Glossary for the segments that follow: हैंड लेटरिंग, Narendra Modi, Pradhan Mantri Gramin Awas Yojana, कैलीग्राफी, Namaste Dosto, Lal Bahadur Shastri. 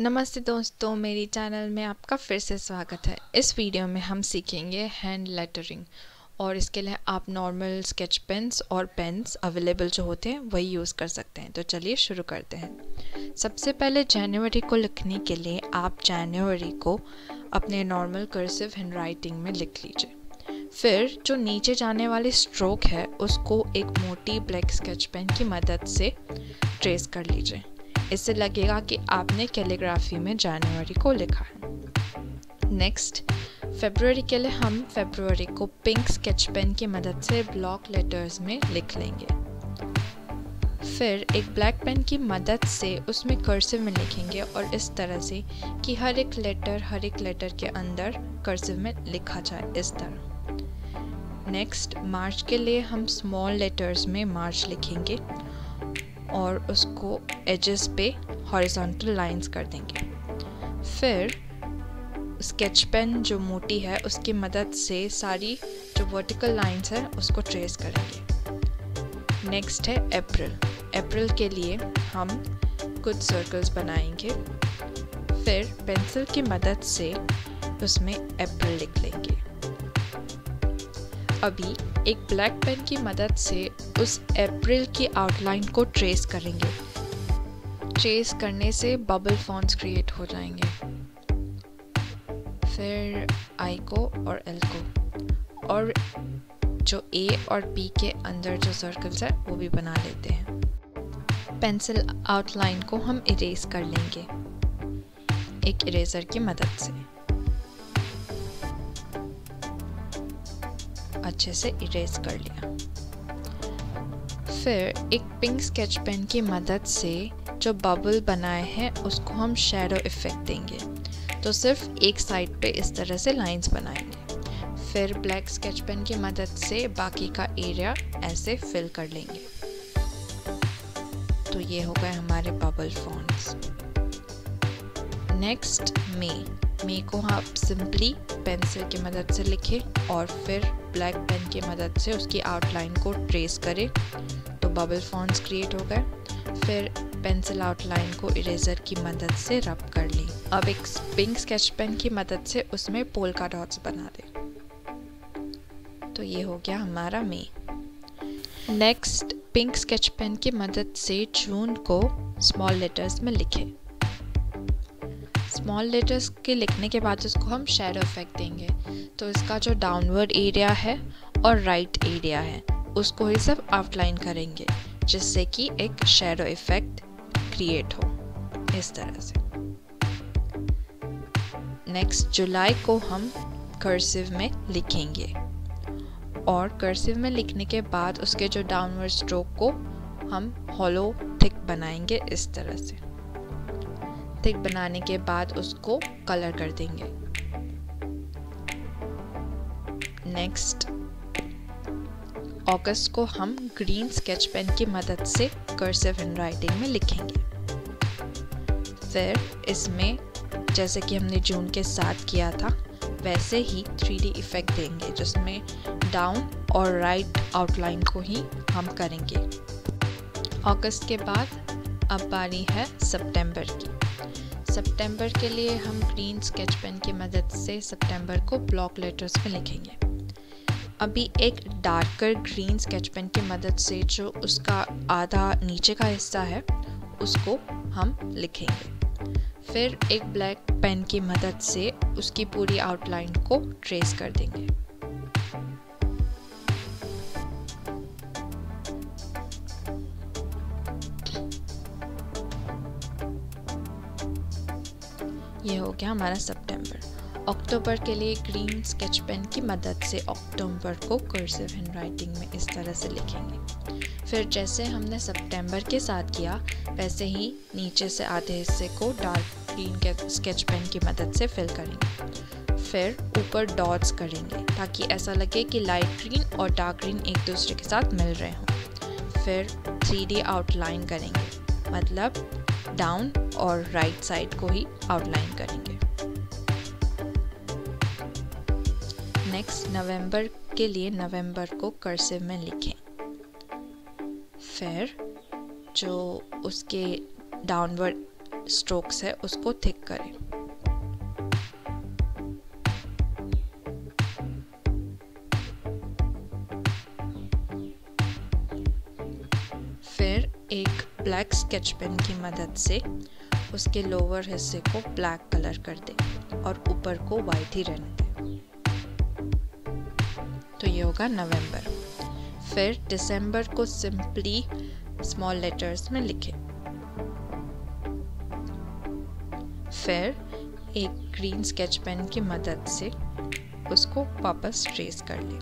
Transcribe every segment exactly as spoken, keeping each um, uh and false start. नमस्ते दोस्तों, मेरी चैनल में आपका फिर से स्वागत है। इस वीडियो में हम सीखेंगे हैंड लेटरिंग और इसके लिए आप नॉर्मल स्केच पेन्स और पेन्स अवेलेबल जो होते हैं वही यूज़ कर सकते हैं। तो चलिए शुरू करते हैं। सबसे पहले जनवरी को लिखने के लिए आप जनवरी को अपने नॉर्मल कर्सिव हैंड राइटिंग में लिख लीजिए। फिर जो नीचे जाने वाली स्ट्रोक है उसको एक मोटी ब्लैक स्केच पेन की मदद से ट्रेस कर लीजिए। इससे लगेगा कि आपने कैलीग्राफी में जनवरी को लिखा है। नेक्स्ट, फरवरी के लिए हम फरवरी को पिंक स्केच पेन की मदद से ब्लॉक लेटर्स में लिख लेंगे। फिर एक ब्लैक पेन की मदद से उसमें कर्सिव में लिखेंगे और इस तरह से कि हर एक लेटर हर एक लेटर के अंदर कर्सिव में लिखा जाए, इस तरह। नेक्स्ट, मार्च के लिए हम स्मॉल लेटर्स में मार्च लिखेंगे और उसको एजेस पे हॉरिजॉन्टल लाइंस कर देंगे। फिर स्केच पेन जो मोटी है उसकी मदद से सारी जो वर्टिकल लाइंस है उसको ट्रेस करेंगे। नेक्स्ट है अप्रैल। अप्रैल के लिए हम कुछ सर्कल्स बनाएंगे, फिर पेंसिल की मदद से उसमें अप्रैल लिख लेंगे। अभी एक ब्लैक पेन की मदद से उस अप्रैल की आउटलाइन को ट्रेस करेंगे। ट्रेस करने से बबल फॉन्ट्स क्रिएट हो जाएंगे। फिर आई को और एल को और जो ए और पी के अंदर जो सर्कल्स है वो भी बना लेते हैं। पेंसिल आउटलाइन को हम इरेज कर लेंगे एक इरेजर की मदद से। अच्छे से इरेज कर लिया। फिर एक पिंक स्केच पेन की मदद से जो बबल बनाए हैं उसको हम शेडो इफेक्ट देंगे, तो सिर्फ एक साइड पे इस तरह से लाइंस बनाएंगे। फिर ब्लैक स्केच पेन की मदद से बाकी का एरिया ऐसे फिल कर लेंगे। तो ये हो गए हमारे bubble fonts. Next, May May को आप हाँ सिंपली पेंसिल की मदद से लिखें और फिर ब्लैक पेन की मदद से उसकी आउटलाइन को ट्रेस करें, तो बबल फॉन्ट्स क्रिएट हो गए। फिर पेंसिल आउटलाइन को इरेजर की मदद से रब कर लें। अब एक पिंक स्केच पेन की मदद से उसमें पोल्का डॉट्स बना दें। तो ये हो गया हमारा May. Next, pink sketch pen की मदद से जून को स्मॉल लेटर्स में लिखें। स्मॉल लेटर्स के लिखने के बाद उसको हम शेडो इफेक्ट देंगे, तो इसका जो डाउनवर्ड एरिया है और राइट right एरिया है उसको ही सब आउटलाइन करेंगे, जिससे कि एक शेडो इफेक्ट क्रिएट हो, इस तरह से। नेक्स्ट, जुलाई को हम कर्सिव में लिखेंगे और कर्सिव में लिखने के बाद उसके जो डाउनवर्ड स्ट्रोक को हम हॉलो थिक बनाएंगे, इस तरह से। थिक बनाने के बाद उसको कलर कर देंगे। नेक्स्ट, अगस्त को हम ग्रीन स्केच पेन की मदद से कर्सिव हैंड राइटिंग में लिखेंगे। फिर इसमें जैसे कि हमने जून के साथ किया था वैसे ही थ्री डी इफेक्ट देंगे, जिसमें डाउन और राइट आउटलाइन को ही हम करेंगे। अगस्त के बाद अब बारी है सितंबर की। सितंबर के लिए हम ग्रीन स्केच पेन की मदद से सितंबर को ब्लॉक लेटर्स में लिखेंगे। अभी एक डार्कर ग्रीन स्केच पेन की मदद से जो उसका आधा नीचे का हिस्सा है उसको हम लिखेंगे। फिर एक ब्लैक पेन की मदद से उसकी पूरी आउटलाइन को ट्रेस कर देंगे। ये हो गया हमारा सितंबर। अक्टूबर के लिए ग्रीन स्केच पेन की मदद से अक्टूबर को कर्सिव हैंड राइटिंग में इस तरह से लिखेंगे। फिर जैसे हमने सितंबर के साथ किया वैसे ही नीचे से आधे हिस्से को डार्क ग्रीन स्केच पेन की मदद से फिल करेंगे। फिर ऊपर डॉट्स करेंगे ताकि ऐसा लगे कि लाइट ग्रीन और डार्क ग्रीन एक दूसरे के साथ मिल रहे हों। फिर थ्री डी आउटलाइन करेंगे, मतलब डाउन और राइट साइड को ही आउटलाइन करेंगे। नेक्स्ट, नवंबर के लिए नवंबर को कर्सिव में लिखें। फिर जो उसके डाउनवर्ड स्ट्रोक्स है उसको थिक करें। फिर एक ब्लैक स्केच पेन की मदद से उसके लोअर हिस्से को ब्लैक कलर कर दें और ऊपर को वाइट ही रहने दें। तो ये होगा नवंबर। फिर दिसंबर को सिंपली स्मॉल लेटर्स में लिखें। फिर एक ग्रीन स्केच पेन की मदद से उसको वापस ट्रेस कर लें।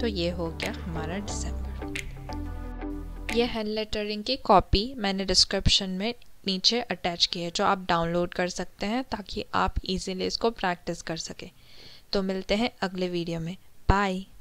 तो ये हो गया हमारा दिसंबर। ये हैंड लेटरिंग की कॉपी मैंने डिस्क्रिप्शन में नीचे अटैच की है, जो आप डाउनलोड कर सकते हैं ताकि आप इजीली इसको प्रैक्टिस कर सकें। तो मिलते हैं अगले वीडियो में। बाय।